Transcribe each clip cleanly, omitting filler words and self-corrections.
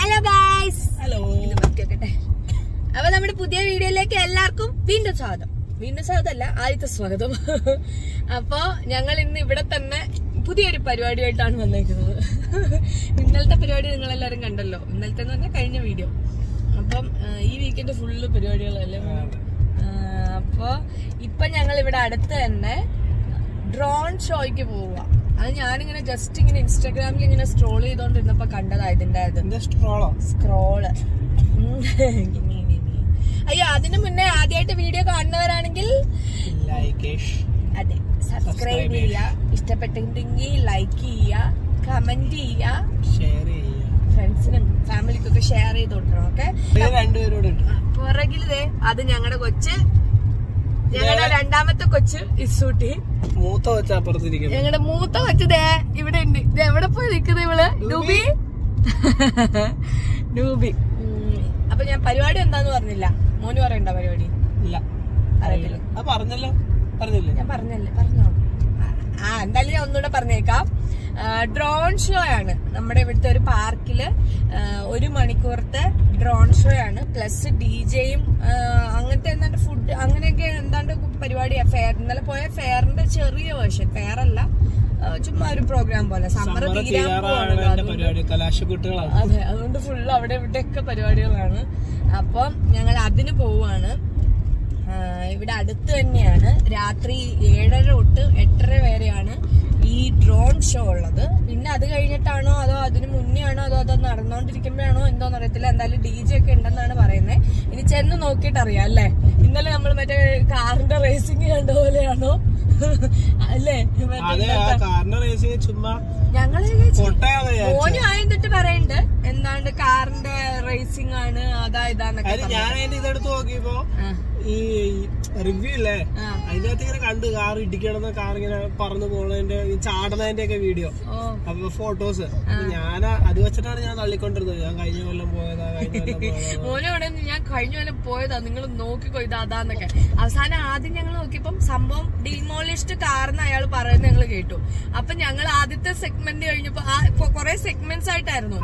Hello guys. Hello. अब हमारे Pudhiya video लेके എല്ലാവർക്കും വീണ്ടും സ്വാഗതം. ആദ്യത്തെ സ്വാഗതം. അപ്പോൾ ഞങ്ങൾ ഇന്ന് ഇവിടെ തന്നെ പുതിയൊരു പരിപാടിയായിട്ടാണ് വന്നിരിക്കുന്നത്. ഇന്നലത്തെ പരിപാടി നിങ്ങൾ എല്ലാവരും കണ്ടല്ലോ. ഇന്നലത്തെ എന്ന് പറഞ്ഞാൽ കഴിഞ്ഞ വീഡിയോ. അപ്പം ഈ വീക്കെൻഡ് ഫുള്ള് പരിപാടികളല്ലേ. അപ്പോൾ ഇപ്പൊ ഞങ്ങൾ ഇവിടെ അടുത്ത് തന്നെ ഡ്രോൺ ഷോയ്ക്ക് പോവുക. അത് ഞാനിങ്ങനെ ജസ്റ്റ് ഇങ്ങനെ ഇൻസ്റ്റാഗ്രാമിൽ ഇങ്ങനെ സ്ക്രോൾ ചെയ്തോണ്ടിരുന്നപ്പോ കണ്ടതാ ഇതിന്റെ സ്ക്രോള്. അയ്യോ, അതിനു മുന്നേ ആദ്യമായിട്ട് വീഡിയോ കാണുന്നവരാണെങ്കിൽ അതെ സബ്സ്ക്രൈബ് ചെയ്യുക, ഇഷ്ടപ്പെട്ടെങ്കിൽ ലൈക്ക് ചെയ്യുക, കമന്റ് ചെയ്യുക, ഫ്രണ്ട്സിനും ഫാമിലിക്കൊക്കെ ഷെയർ ചെയ്ത് കൊടുക്കണം. ഓക്കെ, പുറകിലേ അത് ഞങ്ങളുടെ കൊച്ച്, ഞങ്ങളുടെ രണ്ടാമത്തെ കൊച്ച് ഇസൂട്ടി, ഞങ്ങളുടെ മൂത്ത കൊച്ച് ദേ ഇവിടെ ഉണ്ട്. ഇത് എവിടെ പോയി നിൽക്കുന്നത് ഇവള്? ഡൂബി. അപ്പൊ ഞാൻ പരിപാടി എന്താന്ന് പറഞ്ഞില്ല. മോന് പറയണ്ട പരിപാടി? ഇല്ല, പറഞ്ഞല്ലോ. എന്തായാലും ഞാൻ ഒന്നുകൂടെ പറഞ്ഞേക്കാം. ഡ്രോൺ ഷോ ആണ്. നമ്മുടെ ഇവിടുത്തെ ഒരു പാർക്കില് 1 മണിക്കൂറത്തെ ഡ്രോൺ ഷോ ആണ്. പ്ലസ് DJയും അങ്ങനത്തെ എന്താണ്ട് ഫുഡ് അങ്ങനെയൊക്കെ എന്താണ്ട് പരിപാടിയാ. ഫെയർ ഇന്നലെ പോയ ഫെയറിന്റെ ചെറിയ വേർഷൻ, ഫെയറല്ല ചുമ്മാ ഒരു പ്രോഗ്രാം പോലെ. സമ്മർ തീരാൻ, അതെ, അതുകൊണ്ട് ഫുള്ള് അവിടെ ഇവിടെയൊക്കെ പരിപാടികളാണ്. അപ്പം ഞങ്ങൾ അതിന് പോവാണ്. ഇവിടെ അടുത്ത് തന്നെയാണ്. രാത്രി 7:30 to 8:30 വരെയാണ് ഈ ഡ്രോൺ ഷോ ഉള്ളത്. പിന്നെ അത് കഴിഞ്ഞിട്ടാണോ അതോ അതിന് മുന്നേ ആണോ അതോ അത് നടന്നുകൊണ്ടിരിക്കുമ്പോഴാണോ എന്തോന്ന് അറിയത്തില്ല. എന്തായാലും DJ ഒക്കെ ഉണ്ടെന്നാണ് പറയുന്നത്. ഇനി ചെന്ന് നോക്കിയിട്ട് അറിയാം അല്ലേ. ഇന്നലെ നമ്മൾ മറ്റേ കാറിന്റെ റേസിംഗ് കണ്ട പോലെയാണോ അല്ലേ? ഞങ്ങള് ഓന് ആയിട്ട് പറയണ്ട് എന്താണ്ട് കാറിന്റെ റേസിംഗ് ആണ് അതായതാന്നൊക്കെ. ഞാൻ അതിന്റെ ഇതെടുത്ത് നോക്കിയപ്പോ ഈ റിവ്യൂ ഇല്ലേ, അതിനകത്ത് ഇങ്ങനെ കണ്ടു കാർ ഇടിക്കണമെന്ന്, കാർ ഇങ്ങനെ പറന്നു പോകുന്നതിന്റെ ചാടുന്നതിന്റെ ഒക്കെ വീഡിയോ, അപ്പൊ ഫോട്ടോസ്. ഞാൻ അത് വെച്ചിട്ടാണ് ഞാൻ തള്ളിക്കൊണ്ടിരുന്നത്. ഞാൻ കഴിഞ്ഞ കൊല്ലം പോയതാ, നിങ്ങൾ നോക്കിക്കോ ഇതാന്നൊക്കെ. അവസാനം ആദ്യം ഞങ്ങൾ നോക്കിയപ്പം സംഭവം ഡിമോളിഷ്ഡ് കാർന്ന് അയാൾ പറയുന്നത് ഞങ്ങൾ കേട്ടു. അപ്പൊ ഞങ്ങൾ ആദ്യത്തെ സെഗ്മെന്റ് കഴിഞ്ഞപ്പോ കൊറേ സെഗ്മെന്റ്സ് ആയിട്ടായിരുന്നു.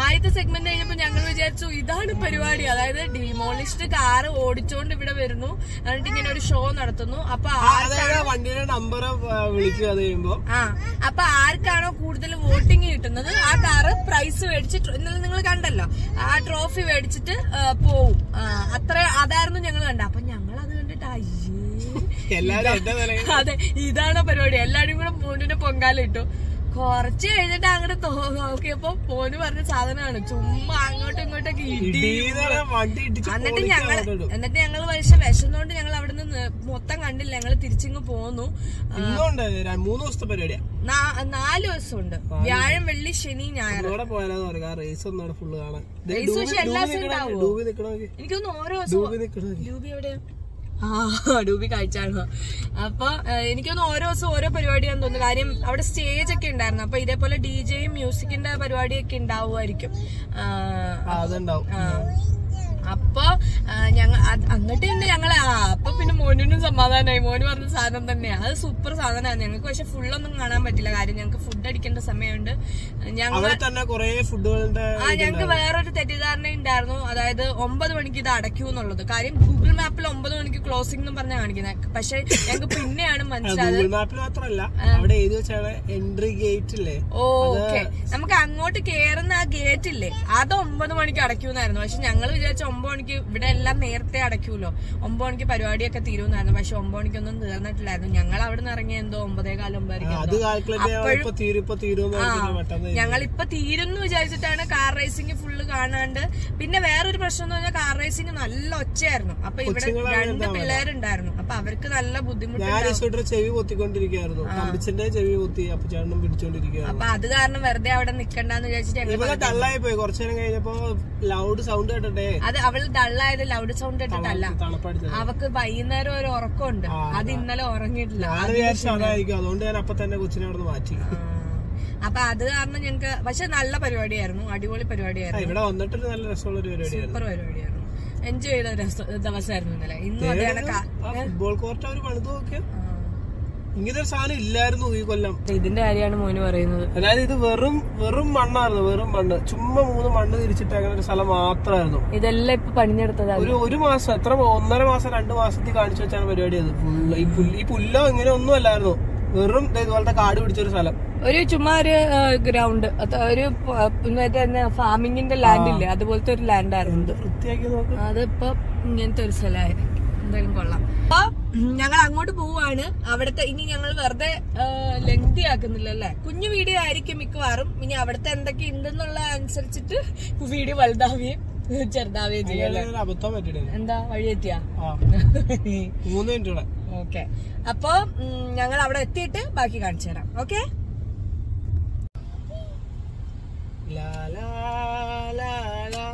ആദ്യത്തെ സെഗ്മെന്റ് കഴിഞ്ഞപ്പോ ഞങ്ങൾ വിചാരിച്ചു ഇതാണ് പരിപാടി, അതായത് ഡിമോളിഷ്ഡ് കാർ ഓടിച്ചോണ്ട് ഇവിടെ വരുന്നു, എന്നിട്ട് ഇങ്ങനെ ഒരു ഷോ നടത്തുന്നു. അപ്പൊ വണ്ടിയുടെ നമ്പർ വിളിക്കുക, അപ്പൊ ആർക്കാണോ കൂടുതൽ വോട്ടിംഗ് കിട്ടുന്നത് ആ കാറ് പ്രൈസ് മേടിച്ചിട്ട് ഇന്നലെ നിങ്ങൾ കണ്ടല്ലോ ആ ട്രോഫി മേടിച്ചിട്ട് പോവും. അത്ര അതായിരുന്നു ഞങ്ങൾ കണ്ട. അപ്പൊ ഞങ്ങൾ അത് കണ്ടിട്ട് അയ്യേ അതെ ഇതാണ് പരിപാടി, എല്ലാരും കൂടെ മോനിന്റെ പൊങ്കാലിട്ടു. കൊറച്ച് കഴിഞ്ഞിട്ട് അങ്ങോട്ട് നോക്കിയപ്പോ മോന് പറഞ്ഞ സാധനമാണ് ചുമ്മാ അങ്ങോട്ടും ഇങ്ങോട്ടൊക്കെ ഇടി. എന്നിട്ട് ഞങ്ങൾ പക്ഷെ വിശന്നോണ്ട് ഞങ്ങൾ അവിടെ നിന്ന് മൊത്തം കണ്ടില്ല. ഞങ്ങൾ തിരിച്ചിങ്ങ് പോന്നു. 3 ദിവസത്തെ പരിപാടിയാ. 4 ദിവസം ഉണ്ട്. വ്യാഴം, വെള്ളി, ശനി, ഞായർ. റേസ് പക്ഷെ എല്ലാ ദിവസവും ഉണ്ടാവുമോ? എനിക്കൊന്ന് ഓരോ ദിവസവും ഡൂബി എവിടെയാ? ഡൂബി കാഴ്ചയാണ്. അപ്പൊ എനിക്കൊന്ന് ഓരോ ദിവസം ഓരോ പരിപാടിയാന്ന് തോന്നുന്നു. കാര്യം അവിടെ സ്റ്റേജ് ഒക്കെ ഉണ്ടായിരുന്നു. അപ്പൊ ഇതേപോലെ DJ മ്യൂസിക്കിന്റെ പരിപാടിയൊക്കെ ഉണ്ടാവുമായിരിക്കും. അപ്പൊ ഞങ്ങൾ അങ്ങോട്ട് തന്നെ ഞങ്ങള് അപ്പൊ പിന്നെ മോനും സമാധാനമായി. മോന് പറഞ്ഞ സാധനം തന്നെയാണ് അത്, സൂപ്പർ സാധനമാണ്. ഞങ്ങൾക്ക് പക്ഷെ ഫുള്ളൊന്നും കാണാൻ പറ്റില്ല. കാര്യം ഞങ്ങൾക്ക് ഫുഡ് അടിക്കേണ്ട സമയമുണ്ട്. ഞങ്ങൾക്ക് വേറൊരു തെറ്റിദ്ധാരണ ഉണ്ടായിരുന്നു, അതായത് 9 മണിക്ക് ഇത് അടയ്ക്കൂ എന്നുള്ളത്. കാര്യം ഗൂഗിൾ മാപ്പിൽ 9 മണിക്ക് ക്ലോസിംഗ് എന്ന് പറഞ്ഞാൽ കാണിക്കുന്നത്. പക്ഷെ ഞങ്ങൾക്ക് പിന്നെയാണ് മനസ്സിലായത്, ഓക്കെ, നമുക്ക് അങ്ങോട്ട് കേറുന്ന ആ ഗേറ്റ് ഇല്ലേ, അത് 9 മണിക്ക് അടയ്ക്കൂന്നായിരുന്നു. പക്ഷെ ഞങ്ങൾ വിചാരിച്ച 9 മണിക്ക് ഇവിടെ എല്ലാം നേരത്തെ അടയ്ക്കൂല്ലോ, 9 മണിക്ക് പരിപാടിയൊക്കെ തീരുമെന്നായിരുന്നു. പക്ഷെ 9 മണിക്കൊന്നും തീർന്നിട്ടില്ലായിരുന്നു. ഞങ്ങൾ അവിടെ നിന്ന് ഇറങ്ങിയ എന്തോ 9:15. ഞങ്ങളിപ്പൊ തീരുന്നു വിചാരിച്ചിട്ടാണ് കാർ റേസിംഗ് ഫുള്ള് കാണാണ്ട്. പിന്നെ വേറൊരു പ്രശ്നം എന്ന് പറഞ്ഞാൽ കാർ റേസിംഗ് നല്ല ഒച്ചയായിരുന്നു. അപ്പൊ ഇവിടെ 2 പിള്ളേരുണ്ടായിരുന്നു. അപ്പൊ അവർക്ക് നല്ല ബുദ്ധിമുട്ടായിരുന്നു. അപ്പൊ അത് കാരണം വെറുതെ അവിടെ നിക്കണ്ടെന്ന് വിചാരിച്ചിട്ട് അത് അവള് ഡള്ളായത് ലൗഡ് സൗണ്ട് ഇട്ടിട്ടല്ല, അവക്ക് വൈകുന്നേരം ഒരു ഉറക്കമുണ്ട്. അത് ഇന്നലെ ഉറങ്ങിയിട്ടില്ല. അപ്പൊ അത് കാരണം ഞങ്ങക്ക് പക്ഷെ നല്ല പരിപാടിയായിരുന്നു, അടിപൊളി പരിപാടിയായിരുന്നു, സൂപ്പർ പരിപാടിയായിരുന്നു. എൻജോയ് ചെയ്ത ദിവസമായിരുന്നു ഇന്നലെ. ഇന്നും അതാണ് ഇങ്ങനൊരു സാധനം ഇല്ലായിരുന്നു ഈ കൊല്ലം. ഇതിന്റെ കാര്യമാണ് മോന് പറയുന്നത്. അതായത് ഇത് വെറും വെറും മണ്ണായിരുന്നു, വെറും മണ്ണ്, ചുമ്മാ മൂന്ന് മണ്ണ് തിരിച്ചിട്ട് അങ്ങനെ ഒരു സ്ഥലം മാത്രമായിരുന്നു. ഇതെല്ലാം ഇപ്പൊ പണിഞ്ഞെടുത്തതാണ്. ഒരു മാസം, എത്ര, 1.5 മാസം 2 മാസത്തിൽ കാണിച്ചു വെച്ചാണ് പരിപാടി. അത് ഫുള്ള് ഈ പുല്ലോ ഇങ്ങനെ ഒന്നും അല്ലായിരുന്നു, വെറും ഇതുപോലത്തെ കാട് പിടിച്ചൊരു സ്ഥലം, ഒരു ചുമ്മാ ഒരു ഗ്രൗണ്ട്, ഒരു ഫാമിങ്ങിന്റെ ലാൻഡ് ഇല്ലേ അതുപോലത്തെ ഒരു ലാൻഡ് ആയിരുന്നു. അതിപ്പോ ഇങ്ങനത്തെ ഒരു സ്ഥലമായി. എന്തായാലും കൊള്ളാം. അപ്പൊ ഞങ്ങൾ അങ്ങോട്ട് പോവാണ്. അവിടുത്തെ ഇനി ഞങ്ങൾ വെറുതെ ലെങ്തി ആക്കുന്നില്ല അല്ലെ, കുഞ്ഞു വീഡിയോ ആയിരിക്കും മിക്കവാറും. ഇനി അവിടുത്തെ എന്തൊക്കെ ഉണ്ടെന്നുള്ള അനുസരിച്ചിട്ട് വീഡിയോ വലുതാവുകയും ചെറുതാവുകയും ചെയ്യാം. എന്താ വഴിയെത്തിയാ? ഓക്കെ, അപ്പൊ ഞങ്ങൾ അവിടെ എത്തിയിട്ട് ബാക്കി കാണിച്ചു തരാം. Okay. La la la la la.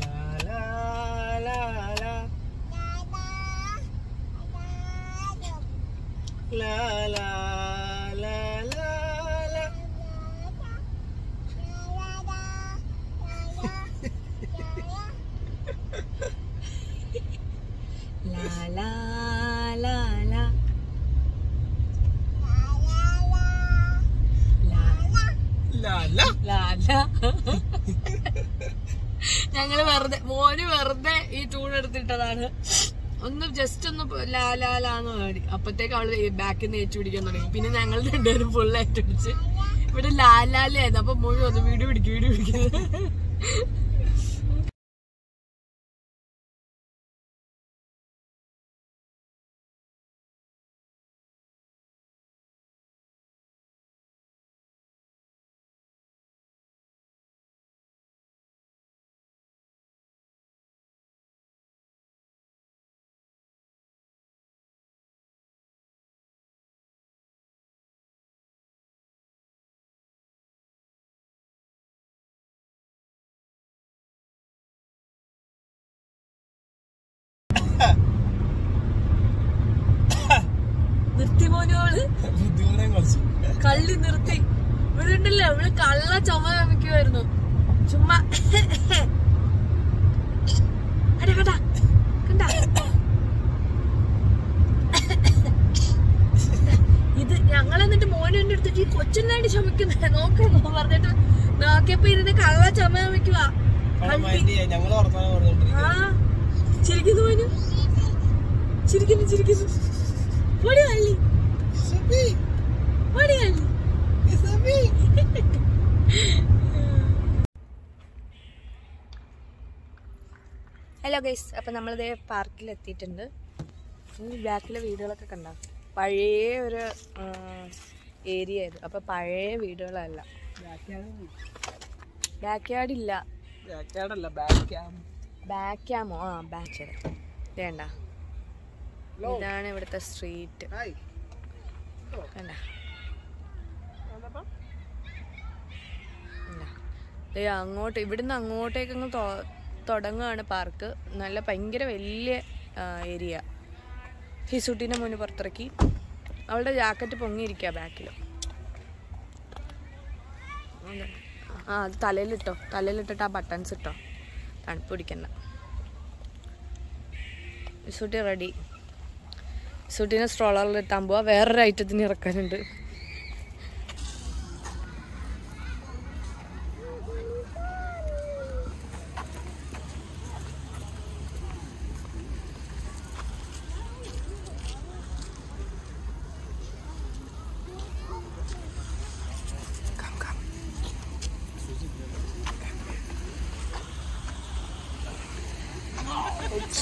La la la la. La la la la. ഞങ്ങള് വെറുതെ, മോന് വെറുതെ ഈ ട്യൂൺ എടുത്തിട്ടതാണ്. ഒന്ന് ജസ്റ്റ് ഒന്ന് ലാലാലാന്ന് പാടി, അപ്പത്തേക്ക് അവള് ബാക്കിൽ നിന്ന് ഏച്ചു പിടിക്കാൻ തുടങ്ങി. പിന്നെ ഞങ്ങൾ രണ്ടുപേരും ഫുള്ള് ഏറ്റുപിടിച്ച് ഇവിടെ ലാലാലായിരുന്നു. അപ്പൊ മുഴുവൻ ഒന്ന് വീട് പിടിക്കും, വീട് പിടിക്കുന്നത്. നിർത്തിമോനോള് കള്ളി നിർത്തി. ഇവിടെ ഉണ്ടല്ലോ, ഇവിടെ കള്ള ചുമ കാണിക്കുമായിരുന്നു. ചുമ്മാ ഇത് ഞങ്ങൾ എന്നിട്ട് മോനെ എടുത്തിട്ട് ഈ കൊച്ചുന്നായിട്ട് ചുമക്കുന്നത് നോക്കുന്നു പറഞ്ഞിട്ട് നോക്കിയപ്പോ ഇരുന്ന് കള്ള ചുമ കാണിക്കുക. ആ ചിരിക്കുന്നു മോനു, ചിരിക്കുന്നു ചിരിക്കുന്നു. ഹലോ ഗൈസ്, അപ്പൊ നമ്മളിതേ പാർക്കിൽ എത്തിയിട്ടുണ്ട്. ബാക്കിലെ വീടുകളൊക്കെ കണ്ടോ, പഴയ ഒരു ഏരിയ ഇത്. അപ്പൊ പഴയ വീടുകളല്ല, ബാക്ക് യാർഡ് ഇല്ല, ബാക്ക് ക്യാമോ, ആ ബാക്ക് യാർഡ് വേണ്ട. ഇതാണ് ഇവിടുത്തെ സ്ട്രീറ്റ്. അങ്ങോട്ട്, ഇവിടുന്ന് അങ്ങോട്ടേക്കങ്ങ് തുടങ്ങുകയാണ് പാർക്ക്. നല്ല ഭയങ്കര വലിയ ഏരിയ. ഹിസൂട്ടിനെ മുന്നിൽ പുറത്തിറക്കി, അവളുടെ ജാക്കറ്റ് പൊങ്ങിയിരിക്കുക ബാക്കിൽ. ആ അത് തലയിലിട്ടോ, തലയിലിട്ടിട്ട് ആ ബട്ടൺസ് ഇട്ടോ, തണുപ്പ് പിടിക്കണ്ട. ഹിസൂട്ടി റെഡി. ഹിസൂട്ടിനെ സ്ട്രോളറിൽ എത്താൻ പോവാ, വേറൊരു ഐറ്റത്തിന് ഇറക്കാനുണ്ട്.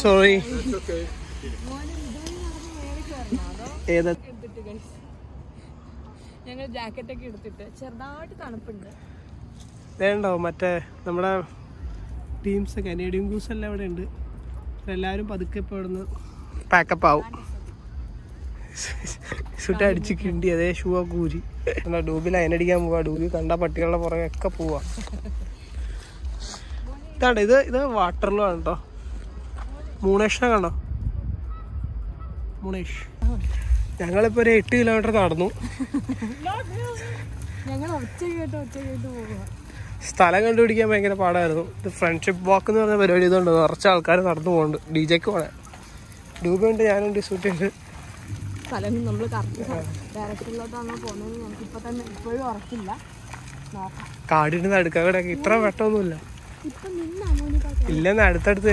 Sorry. It's okay. ഞങ്ങൾ ജാക്കറ്റ് ഒക്കെ എടുത്തിട്ട് ചെറുതായിട്ട് തണുപ്പുണ്ട്. വേണ്ടോ മറ്റേ നമ്മുടെ ടീംസ് കനേഡിയൻ ഗൂസ് എല്ലാം ഇവിടെ ഉണ്ട്. എല്ലാവരും പതുക്കെ ഇവിടുന്ന് പാക്കപ്പ് ആവും. ഷൂട്ട് അടിച്ച് കിണ്ടി, അതേ ഷൂ ആ കൂരി. ഡൂബിൽ അതിനടിക്കാൻ പോവാ. ഡൂബി കണ്ട പട്ടികളുടെ പുറകെ ഒക്കെ പോവാ. ഇതാണ്ട് ഇത് ഇത് വാട്ടറിലും ആണ് കേട്ടോ. മൂണേഷിനെ കണ്ടോ, മൂണേഷ്. ഞങ്ങളിപ്പോ ഒരു 8 കിലോമീറ്റർ നടന്നു. സ്ഥലം കണ്ടുപിടിക്കാൻ ഭയങ്കര പാടായിരുന്നു. ഇത് ഫ്രണ്ട്ഷിപ്പ് വാക്ക് എന്ന് പറഞ്ഞ പരിപാടി. ഇതുണ്ട് നിറച്ച ആൾക്കാർ നടന്നു പോകുന്നുണ്ട്. ഡി ജെക്ക് പോണേ, ഡൂബിയുണ്ട്, ഞാനുണ്ട്, ഷൂട്ടുണ്ട്. സ്ഥലം നമ്മൾ കറക്റ്റ് ഡയറക്ഷനിലോട്ടാണോ പോകുന്നത് നമുക്ക് ഇപ്പൊ തന്നെ ഇപ്പോഴും ഉറപ്പില്ല. കാടിന് അടുക്ക ഇത്ര വെട്ടൊന്നുമില്ല ഇല്ലെന്ന് അടുത്തടുത്ത്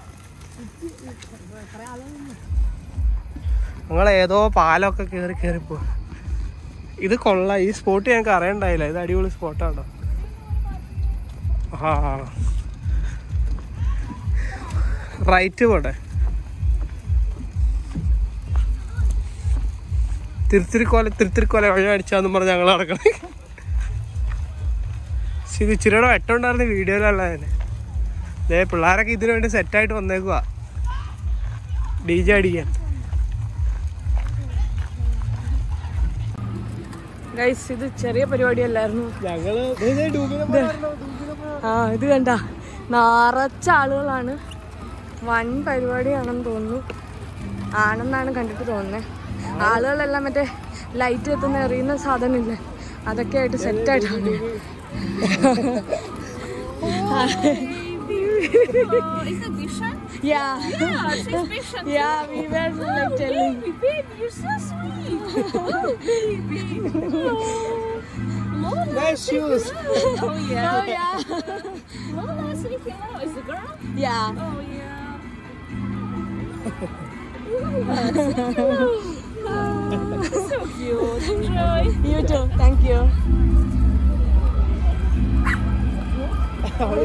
ഞങ്ങളേതോ പാലമൊക്കെ കയറി കയറിപ്പോയി. ഇത് കൊള്ളാം. ഈ സ്പോട്ട് ഞങ്ങൾക്ക് അറിയണ്ടായില്ല. ഇത് അടിപൊളി സ്പോട്ടാണോ? ആ റൈറ്റ് പോട്ടെ. തിരുത്തിരിക്കോല വഴി അടിച്ചാന്ന് പറഞ്ഞ് ഞങ്ങൾ നടക്കണേ. ഇത് ഇച്ചിരിയുടെ വെട്ടമുണ്ടായിരുന്നു വീഡിയോയിലല്ല തന്നെ. അതേ പിള്ളേരൊക്കെ ഇതിനു വേണ്ടി സെറ്റായിട്ട് വന്നേക്കുക ഡി ജെ അടിക്കാൻ. ഗൈസ് ഇത് ചെറിയ പരിപാടിയല്ലായിരുന്നു. ആ ഇത് കണ്ട നിറച്ച ആളുകളാണ്. വൻ പരിപാടിയാണെന്ന് തോന്നുന്നു. ആണെന്നാണ് കണ്ടിട്ട് തോന്നുന്നത്. ആളുകളെല്ലാം മറ്റേ ലൈറ്റ് എത്തുന്ന എറിയുന്ന സാധനമില്ലേ അതൊക്കെ ആയിട്ട് സെറ്റായിട്ടാണ്. Yeah, we were like telling. Oh, babe, you're so sweet. Oh, baby. Oh, Lola. Nice shoes. Oh yeah. Oh yeah. Lola, say hello. Is the girl? Yeah. Oh yeah. Lola, say hello. Oh, so cute. Enjoy. You too. Thank you. ഇപ്പൊ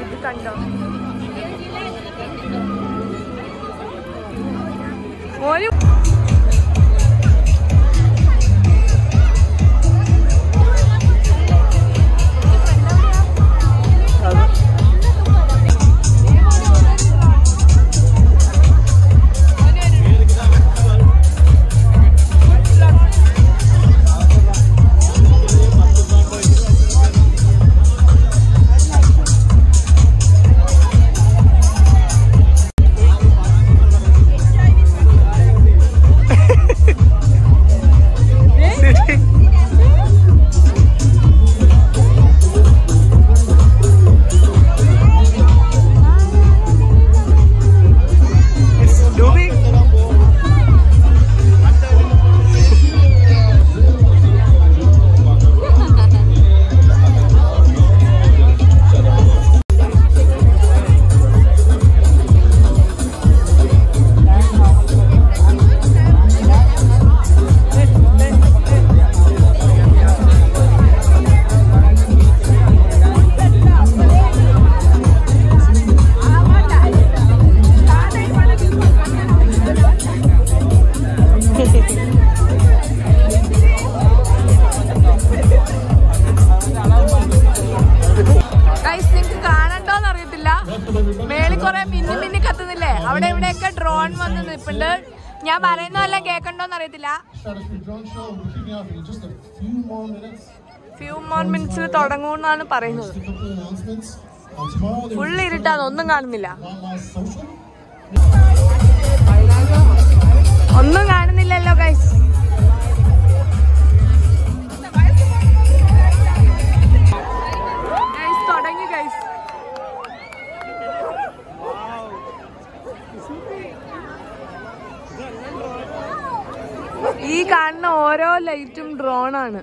ഇത് കണ്ടോ ഒരു ഞാൻ പറയുന്നതെല്ലാം കേൾക്കണ്ടോന്ന് അറിയത്തില്ല. Few more മിനിറ്റ്സിൽ തുടങ്ങുമെന്നാണ് പറയുന്നത്. Full ഇരുട്ടാണ്, ഒന്നും കാണുന്നില്ല. ഒന്നും കാണുന്നില്ലല്ലോ ഗൈസ്. തുടങ്ങി ഗൈസ്. ഈ കാണുന്ന ഓരോ ലൈറ്റും ഡ്രോണാണ്.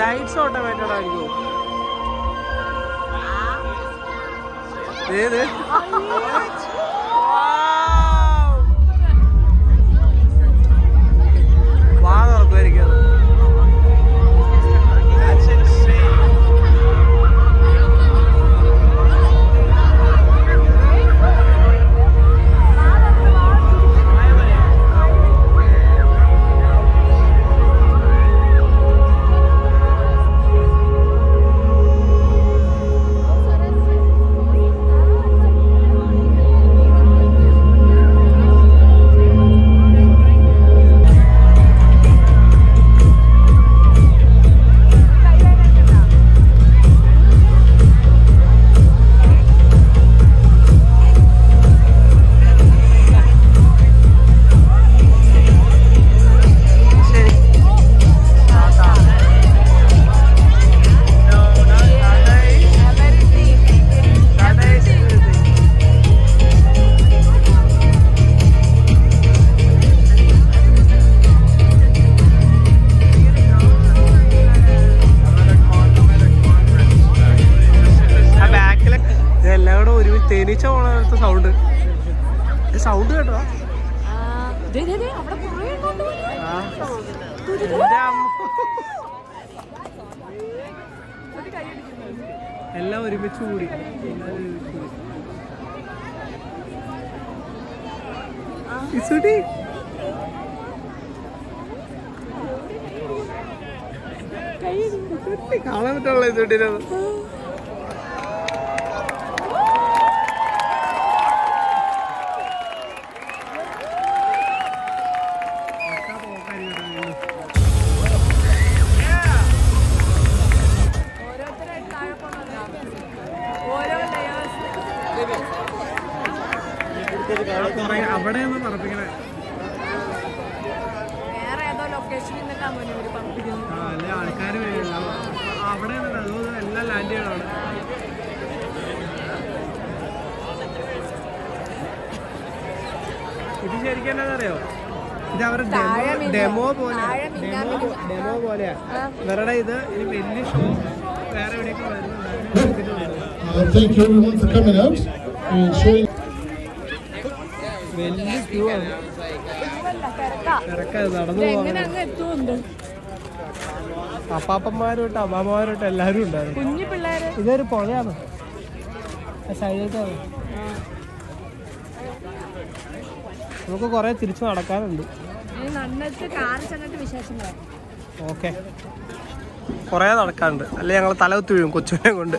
Lights automated are you? Wow! Wow, very good. That's thank you everyone for coming out and showing. Okay. കുറേ നടക്കാറുണ്ട് അല്ലെ ഞങ്ങൾ തല കുത്തി വീഴും കൊച്ചുനെ കൊണ്ട്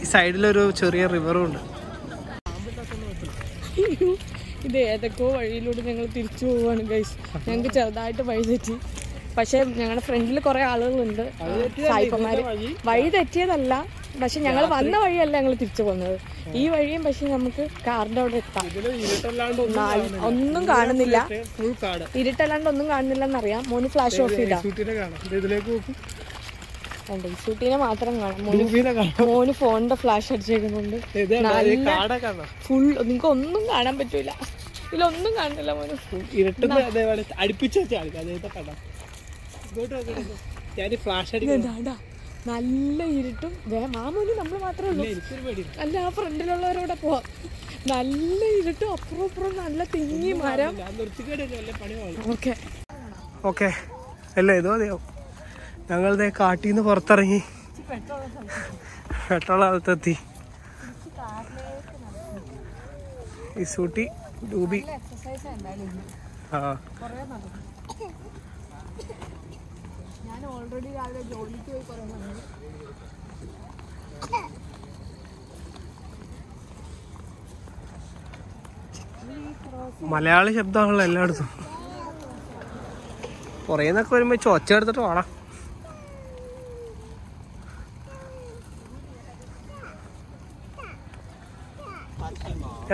ഈ സൈഡിൽ ഒരു ചെറിയ റിവറും ഉണ്ട് ഇത് ഏതൊക്കെ വഴിയിലൂടെ ഞങ്ങൾ തിരിച്ചു പോവാണ് ഗൈസ് ഞങ്ങൾക്ക് ചെറുതായിട്ട് വഴി തെറ്റി പക്ഷേ ഞങ്ങളുടെ ഫ്രണ്ടിൽ കുറേ ആളുകളുണ്ട് സായിപ്പന്മാർ വഴി തെറ്റിയതല്ല പക്ഷെ ഞങ്ങൾ വന്ന വഴിയല്ല ഞങ്ങൾ തിരിച്ചു പോകുന്നത് ഈ വഴിയും പക്ഷെ നമുക്ക് കാറിന്റെ അവിടെ എത്താം ഒന്നും കാണുന്നില്ല ഇരുട്ടല്ലാണ്ട് ഒന്നും കാണുന്നില്ലെന്നറിയാം മോന് ഫ്ലാഷ് ഓഫ് ചെയ്താ ഷൂട്ടിനെ മാത്രം കാണാം മോന് ഫോണിന്റെ ഫ്ലാഷ് അടിച്ചേക്കുന്നുണ്ട് ഫുൾ നിങ്ങൾക്ക് ഒന്നും കാണാൻ പറ്റൂല ഇതിലൊന്നും കാണുന്നില്ല മോന് നല്ല ഇരുട്ടും മാമൂന് നമ്മൾ മാത്രമേ ഉള്ളൂ അല്ല ആ ഫ്രണ്ടിലുള്ളവരോടെ പോവാം നല്ല ഇരുട്ടും അപ്പുറം അപ്പുറം നല്ല തിങ്ങി മരം ഓക്കെ ഓക്കെ അല്ല ഇതോ അതെയോ ഞങ്ങളിതേ കാട്ടിൽ നിന്ന് പുറത്തിറങ്ങി പെട്രോൾ അകത്തെത്തി ഇസൂട്ടി ഡൂബി ആ ഓൾറെഡി രാവിലെ ജോലിക്ക് പോയി കുറേ മലയാളി ശബ്ദമാണല്ലോ എല്ലായിടത്തും കുറേന്നൊക്കെ വരുമ്പോ ഒച്ച എടുത്തിട്ട് വേണം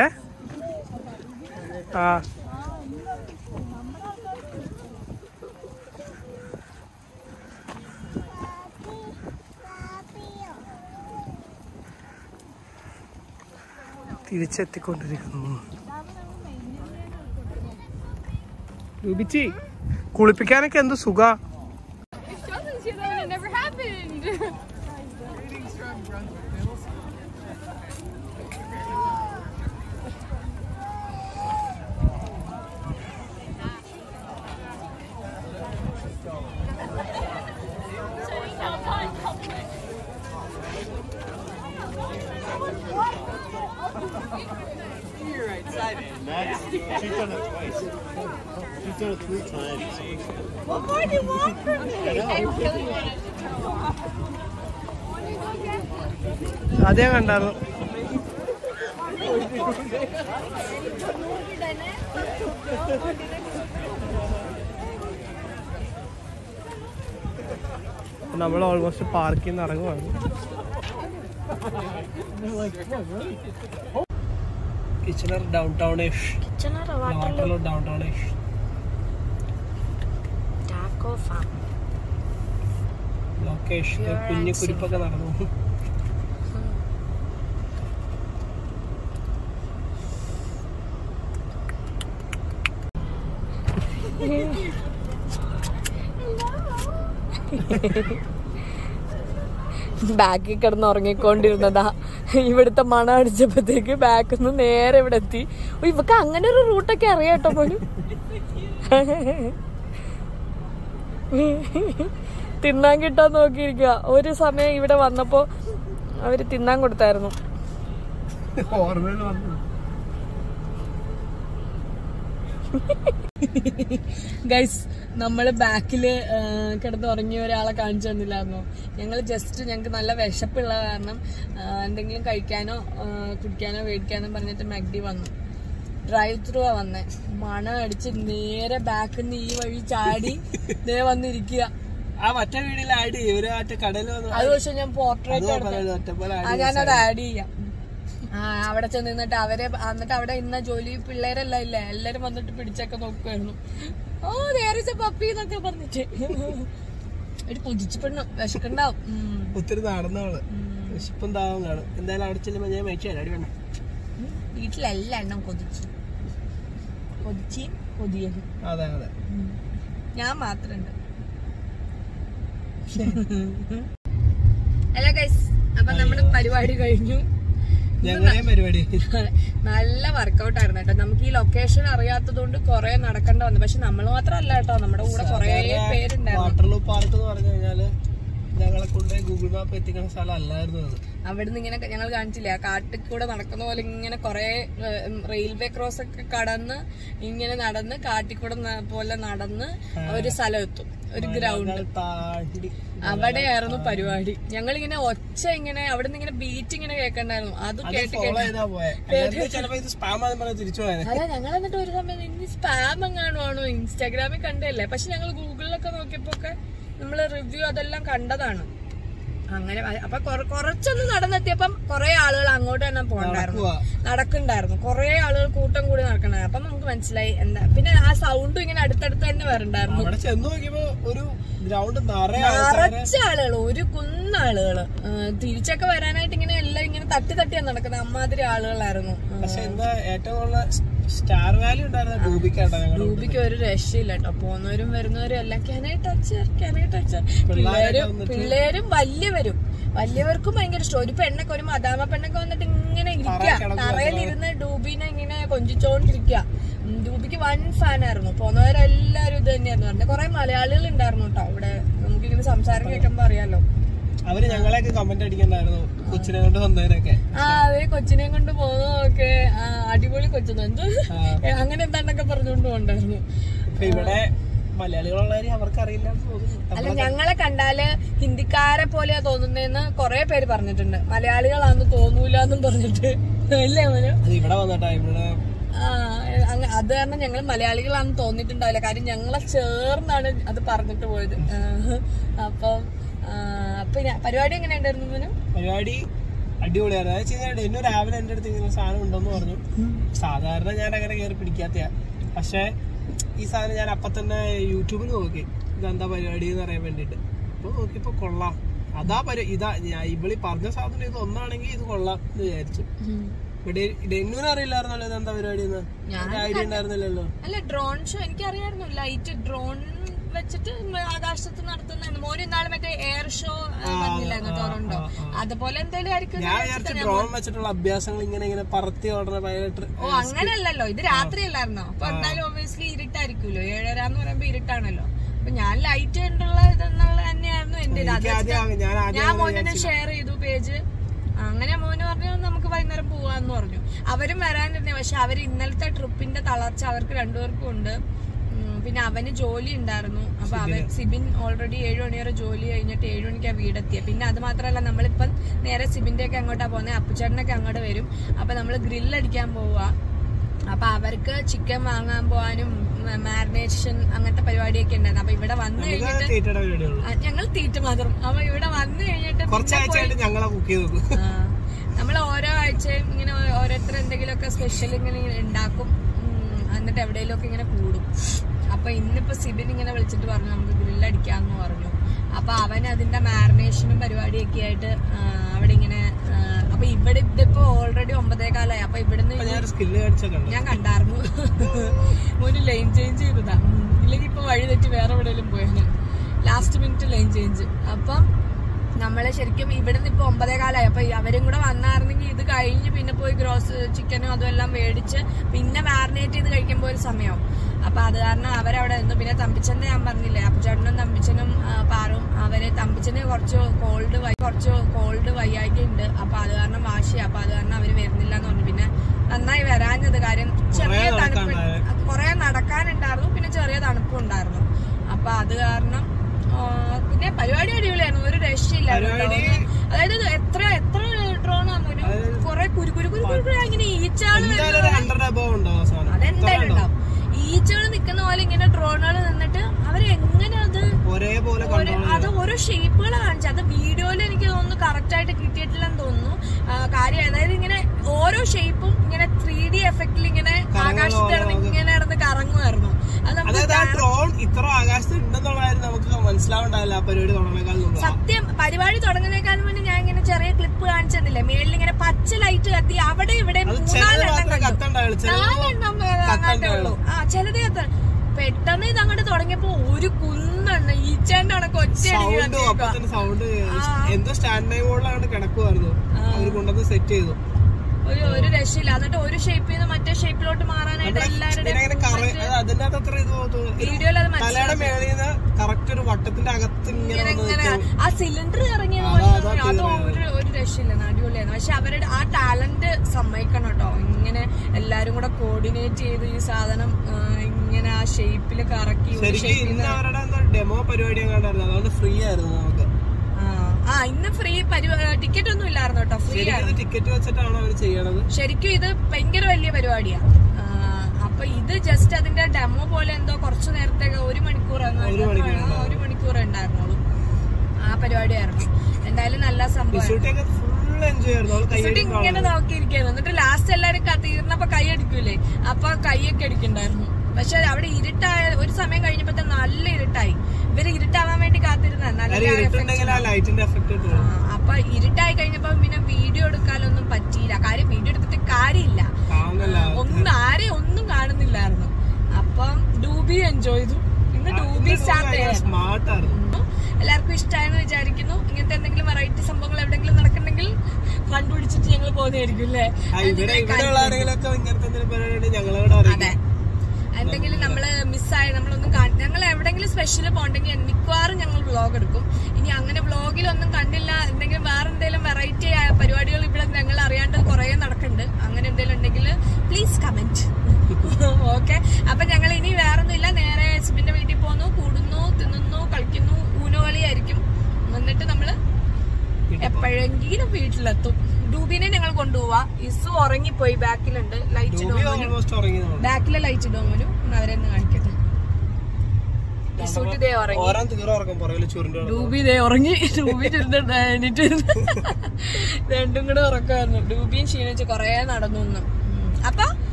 ഏ ആ തിരിച്ചെത്തിക്കൊണ്ടിരിക്കുന്നു കുളിപ്പിക്കാനൊക്കെ എന്ത് സുഖ Greetings from Brunswick Hills. You're right, Simon. Max, she's done it twice. She's done it 3 times. What more do you want from me? I really wanted to turn off. What do you go get? We're almost parking. Kitchener downtown-ish. Kitchener Waterloo downtown-ish. Taco farm. Location. Bag is not even the mana is a big back in the air. Evidently, we've come under a route to carry out of you. Tinangita no Girga, or is a man even a wanapo? I will tinango terno. Guys, we back in the back. We just in the drive through. I was in the tower and the tower in the Jolie Pillar. Let him on the check of Colonel. Oh, there is a puppy in the cabin. It puts it up. Put it down. Spun down and then I'll tell him a name. I tell you. Little Elan Kodichi Kodichi Kodian. Other Yamatran. Hello, guys. I'm a Nalla workout arnata. Namaki location ariyathathondu kore nadakanda vannu. Pakshe nammal mathralla ട്ടോ nammada kuda kore peru undaru. Waterloo Park nu paranjal njangal konde Google Map ethikana sthala allayirunnu. Avidnu ingane njangal kaanichilla kaattu kuda nadakkunna pole ingane kore railway cross okke kadannu ingane nadannu kaatti kuda pole nadannu oru sthalam ettu. Or ground. Avadayaarunu parivadi. Yangal ingane ochcha ingane avade ingane beating ingane kekkandaanu. Adu follow edha poya. Adu chalappa idu spam aanu paranu thirichu vaanu. Alla njangal endu oru samayam ini spam enganu aanu Instagram il kandalle. Pakshe njangal Google il okke nokkiyapokke nammal review adellam kandadaanu. Angane appa korachonu nadannettiyappa kore aalukal angotte enna pondarunnu. Nadakkundarunnu. Kore aalukal kootam koodi nadakkana. Appa namukku manasilayi endha. Pinne aa sound ingane adutaduthu thanne varandarunnu. Avade chennu nokkiyapo oru ground naracha aalukal oru kunna aalukal. Thirichakku varanayitt ingane ella ingane tatti tatti nadakkunna ammadiri aalukalarunnu. Pakshe endha ettom ulla star value undarunnu Dubikku ata njangal. Dubikku oru rush illa ട്ടോ. Ponorum varunorum ella can I touch her. Pillarum valliya വലിയവർക്കും ഭയങ്കര ഇഷ്ടം. ഒരു പെണ്ണൊക്കെ ഒരു മദാമ പെണ്ണൊക്കെ വന്നിട്ട് ഇങ്ങനെ ഇരിക്കുക, തറയിലിരുന്ന് ഡൂബിനെ ഇങ്ങനെ കൊഞ്ചിച്ചോണ്ടിരിക്കുക. ഡൂബിക്ക് വൺ ഫാനായിരുന്നു. പോന്നവരെല്ലാവരും ഇത് തന്നെയായിരുന്നു പറഞ്ഞത്. കുറെ മലയാളികൾ ഉണ്ടായിരുന്നു കേട്ടോ അവിടെ. നമുക്കിങ്ങനെ സംസാരം കേൾക്കുമ്പോൾ അറിയാലോ. അവര് ഞങ്ങളെയൊക്കെ കമന്റ് അടിക്കണ്ടായിരുന്നു കൊച്ചിനെ കൊണ്ട് വന്നവരൊക്കെ. ആ അവര് കൊച്ചിനെ കൊണ്ട് പോകുന്നതൊക്കെ അടിപൊളി കൊച്ചെന്ന് എന്തോ അങ്ങനെ എന്താണ്ടൊക്കെ പറഞ്ഞുകൊണ്ട് പോകണ്ടായിരുന്നു. അപ്പൊ ഇവിടെ അല്ല ഞങ്ങളെ കണ്ടാല് ഹിന്ദിക്കാരെ പോലെയാ തോന്നുന്നതെന്ന് കൊറേ പേര് പറഞ്ഞിട്ടുണ്ട്. മലയാളികളാന്ന് തോന്നൂലെന്നും പറഞ്ഞിട്ട് അല്ലേ മോനു? അത് കാരണം ഞങ്ങൾ മലയാളികളാന്ന് തോന്നിട്ടുണ്ടാവില്ല. കാര്യം ഞങ്ങളെ ചേർന്നാണ് അത് പറഞ്ഞിട്ട് പോയത്. അപ്പം അപ്പൊ പരിപാടി എങ്ങനെ ഉണ്ടായിരുന്നു മോനു? പരിപാടി അടിപൊളിയായിരുന്നു. അത് ചെയ്താൽ എന്നെ രാവിലെ എന്റെ അടുത്ത് ഇങ്ങനെ സാധനം ഉണ്ടോന്ന് പറഞ്ഞു. സാധാരണ ഞാൻ അങ്ങനെ കയറി പിടിക്കാത്തയാ. പക്ഷെ ഈ സാധനം ഞാൻ അപ്പം തന്നെ യൂട്യൂബിൽ നോക്കി ഇതെന്താ പരിപാടി എന്ന് അറിയാൻ വേണ്ടിയിട്ട്. അപ്പോൾ നോക്കിയപ്പോൾ കൊള്ളാം. അതാ ഇതാ ഇവിടെ പറഞ്ഞ സാധനം ഇത് ഒന്നാണെങ്കിൽ ഇത് കൊള്ളാം എന്ന് വിചാരിച്ചു. ഇവിടെ ഡെന്നൂന് അറിയില്ലായിരുന്നല്ലോ ഇതെന്താ പരിപാടി എന്ന്. ഐഡിയ ഉണ്ടായിരുന്നില്ലല്ലോ. അല്ല ഡ്രോൺ ഷോ എനിക്കറിയായിരുന്നു. Light drone Jolie in Darno, Sibin already Adon near Jolie in a Tadon Cavida, Pina, the Matrala Namalipan, near a Sibinde Kangota Bona, Apachana Kangada Verum, Apanamla Grilled Gamboa, a Pavarka, Chicken Mangamboanum, Marination, Angata Pavadic and Abida one day. A jungle theatre mother, Abida one day. Namala, you know, or a trend regular special in Dakum and the Tavade looking in a poodle. Upper in the Pacific and a village to Varnam, Kang or no. Upper Avana in the marination of Barivadi theatre, wedding in a bit already on Badakala, up in the skill young and dark. Only lane change with them. Little provided to wear over the limbo. Last minute lane change. Upper Namala Sherikim, even in the Pompadakala, a very good one, the guy in a poi gross chicken or the lamadicha, Pinna marinated the Lakembo Samio. A Padana, Avera, and the Pina Tampichana, Ambarilla, Jardin, Tampichanum, Parum, Avera Tampichana, Corcho, cold, Vicorcho, cold, Vayakind, a Padana, Mashi, a Padana, Vernilla, non Pina, and I Varan, the garden, Korean, Adakan, and Darlo, Pinacharia, and Pundarno. A Padarna. Subscribe, commentish. Okay.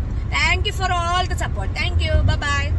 Thank you for all the support. Thank you. Bye bye.